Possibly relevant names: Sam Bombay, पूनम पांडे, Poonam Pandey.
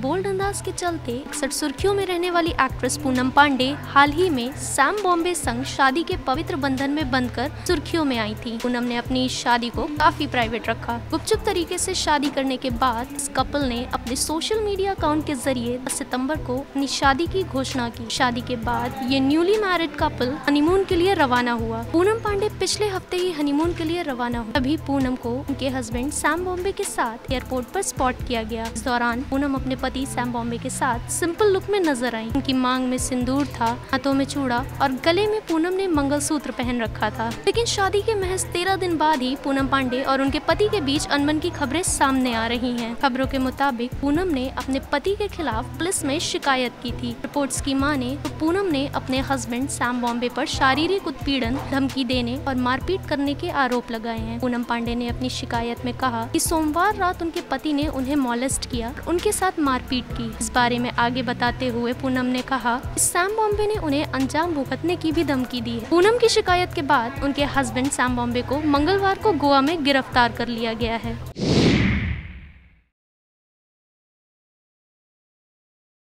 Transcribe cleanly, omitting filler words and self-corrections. Bold अंदाज के चलते 61 सुर्खियों में रहने वाली एक्ट्रेस पूनम पांडे हाल ही में सैम बॉम्बे संग शादी के पवित्र बंधन में बंधकर सुर्खियों में आई थी। पूनम ने अपनी शादी को काफी प्राइवेट रखा। गुपचुप तरीके से शादी करने के बाद इस कपल ने अपने सोशल मीडिया अकाउंट के जरिए 10 सितंबर को अपनी शादी की घोषणा की। शादी के बाद ये न्यूली मैरिड कपल हनीमून के लिए रवाना हुआ। पूनम पांडे पिछले हफ्ते ही हनीमून के लिए रवाना हुआ। अभी पूनम को उनके हस्बैंड सैम बॉम्बे के साथ एयरपोर्ट पर स्पॉट किया गया। इस दौरान पूनम अपने पति सैम बॉम्बे के साथ सिंपल लुक में नजर आई। उनकी मांग में सिंदूर था, हाथों में चूड़ा और गले में पूनम ने मंगलसूत्र पहन रखा था। लेकिन शादी के महज 13 दिन बाद ही पूनम पांडे और उनके पति के बीच अनबन की खबरें सामने आ रही हैं। खबरों के मुताबिक पूनम ने अपने पति के खिलाफ पुलिस में शिकायत की थी। रिपोर्ट्स की माने तो पूनम ने अपने हस्बैंड सैम बॉम्बे पर शारीरिक उत्पीड़न, धमकी देने और मारपीट करने के आरोप लगाए हैं। पूनम पांडे ने अपनी शिकायत में कहा कि सोमवार रात उनके पति ने उन्हें मॉलेस्ट किया, उनके साथ मारपीट की। इस बारे में आगे बताते हुए पूनम ने कहा कि सैम बॉम्बे ने उन्हें अंजाम भुगतने की भी धमकी दी है। पूनम की शिकायत के बाद उनके हस्बैंड सैम बॉम्बे को मंगलवार को गोवा में गिरफ्तार कर लिया गया है।